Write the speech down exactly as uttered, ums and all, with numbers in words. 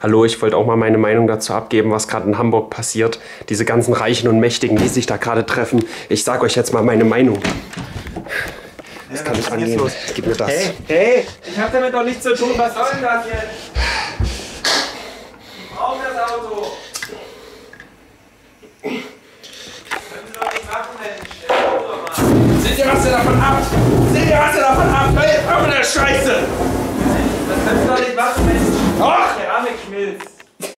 hallo, ich wollte auch mal meine Meinung dazu abgeben, was gerade in Hamburg passiert. Diese ganzen Reichen und Mächtigen, die sich da gerade treffen. Ich sage euch jetzt mal meine Meinung. Das kann ich angehen. Gib mir das. Hey, hey, ich habe damit doch nichts zu tun. Was soll denn das jetzt? Auf das Auto. Können Sie doch nicht machen, Mensch. Seht ihr, was ihr davon habt? Seht ihr, was ihr davon habt? Hört jetzt auf mit der Scheiße. Das können Sie doch nicht machen, Mensch. Och, der arme Schmilz.